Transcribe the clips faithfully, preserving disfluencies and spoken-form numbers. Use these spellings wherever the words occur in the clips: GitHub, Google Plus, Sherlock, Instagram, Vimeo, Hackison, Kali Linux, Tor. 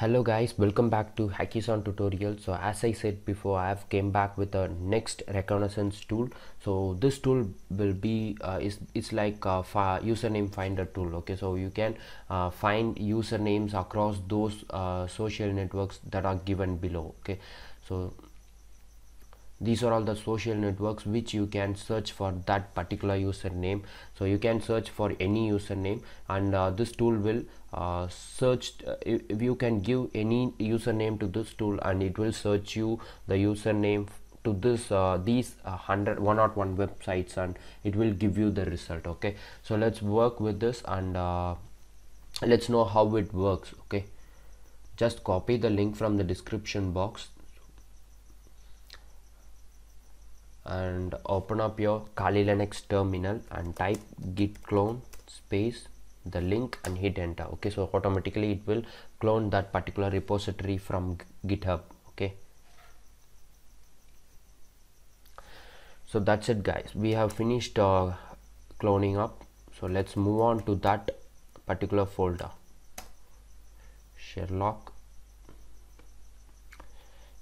Hello guys, welcome back to Hackison tutorial. So as I said before, I have came back with a next reconnaissance tool. So this tool will be uh, is it's like a username finder tool. Okay, so you can uh, find usernames across those uh, social networks that are given below. Okay, so these are all the social networks which you can search for that particular username. So you can search for any username, and uh, this tool will uh, search. Uh, if you can give any username to this tool, and it will search you the username to this uh, these uh, one hundred one oh one websites, and it will give you the result. Okay, so let's work with this, and uh, let's know how it works. Okay, just copy the link from the description box and open up your Kali Linux terminal and type git clone space the link and hit enter. Okay, so automatically it will clone that particular repository from GitHub. Okay, so that's it guys, we have finished uh, cloning up. So let's move on to that particular folder, Sherlock.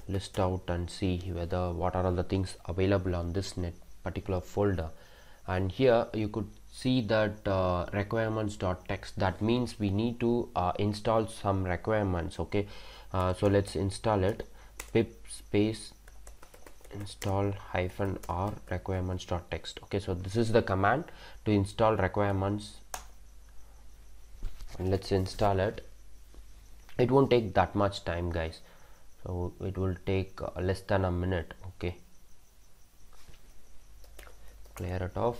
List out and see whether what are all the things available on this net particular folder. And here you could see that uh, requirements.txt. That means we need to uh, install some requirements. Okay, uh, so let's install it. Pip space install hyphen r requirements.txt. Okay, so this is the command to install requirements, and let's install it. It won't take that much time guys, so it will take uh, less than a minute. Okay, clear it off.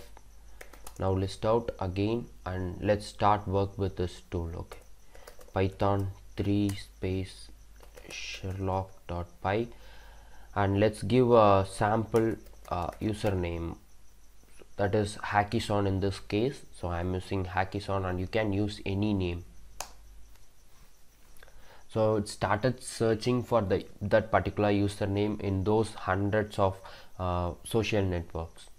Now list out again and let's start work with this tool. Okay, python three space sherlock.py, and let's give a sample uh, username, that is Hackison in this case. So I'm using Hackison, and you can use any name. So it started searching for the that particular username in those hundreds of uh, social networks.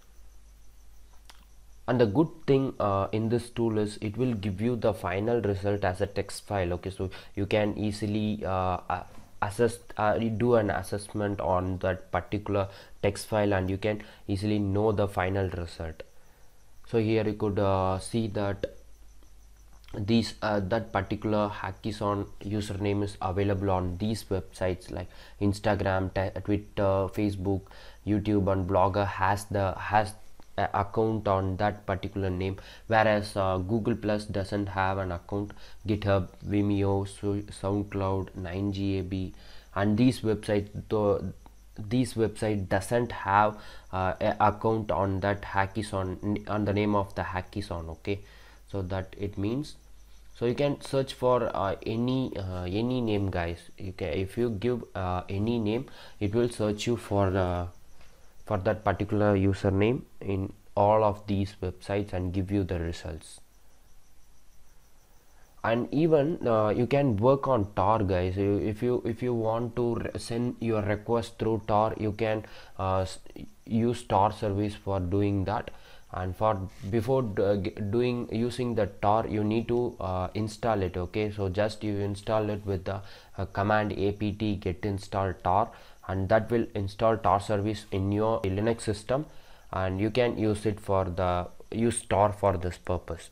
And the good thing uh, in this tool is it will give you the final result as a text file. Okay, so you can easily uh, assess, uh, do an assessment on that particular text file, and you can easily know the final result. So here you could uh, see that these uh, that particular Hackison username is available on these websites like Instagram, Twitter, Facebook, YouTube, and Blogger has the has uh, account on that particular name, whereas uh, Google Plus doesn't have an account. GitHub, Vimeo, SoundCloud, nine G A B, and these websites though these website doesn't have uh, an account on that Hackison, on the name of the Hackison. Okay, so that it means, so you can search for uh, any uh, any name guys. You can, if you give uh, any name, it will search you for uh, for that particular username in all of these websites and give you the results. And even uh, you can work on Tor guys. You, if you if you want to send your request through Tor, you can uh, use Tor service for doing that. And for before doing using the Tor, you need to uh, install it. Okay, so just you install it with the uh, command apt get install Tor, and that will install Tor service in your Linux system, and you can use it for the use Tor for this purpose.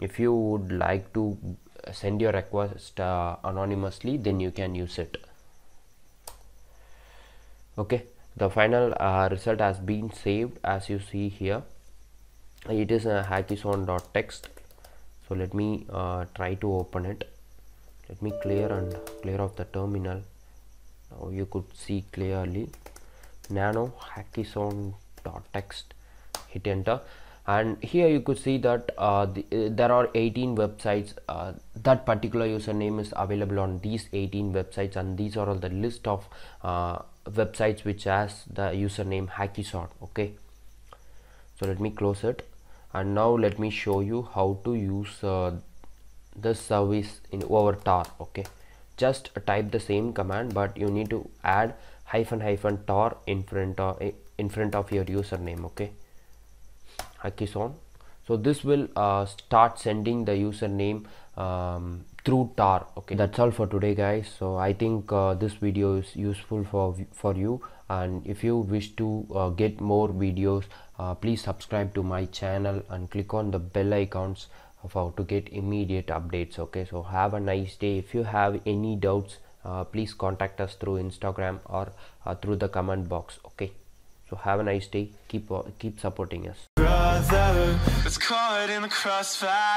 If you would like to send your request uh, anonymously, then you can use it. Okay, the final uh, result has been saved, as you see here. It is a hackison.txt. So let me uh, try to open it. Let me clear and clear off the terminal. Now you could see clearly nano hackison.txt, hit enter, and here you could see that uh, the, uh, there are eighteen websites. Uh, that particular username is available on these eighteen websites, and these are all the list of uh, websites which has the username Hackison. Okay, so let me close it, and now let me show you how to use uh, this service in over Tor. Okay, just type the same command, but you need to add hyphen hyphen Tor in front of in front of your username. Okay, Hackison. So this will uh, start sending the username um, through Tor. Okay, that's all for today, guys. So I think uh, this video is useful for for you, and if you wish to uh, get more videos, uh, please subscribe to my channel and click on the bell icons for to get immediate updates. Okay, so have a nice day. If you have any doubts, uh, please contact us through Instagram or uh, through the comment box. Okay, so have a nice day. Keep uh, keep supporting us. Brother, it's caught in the crossfire.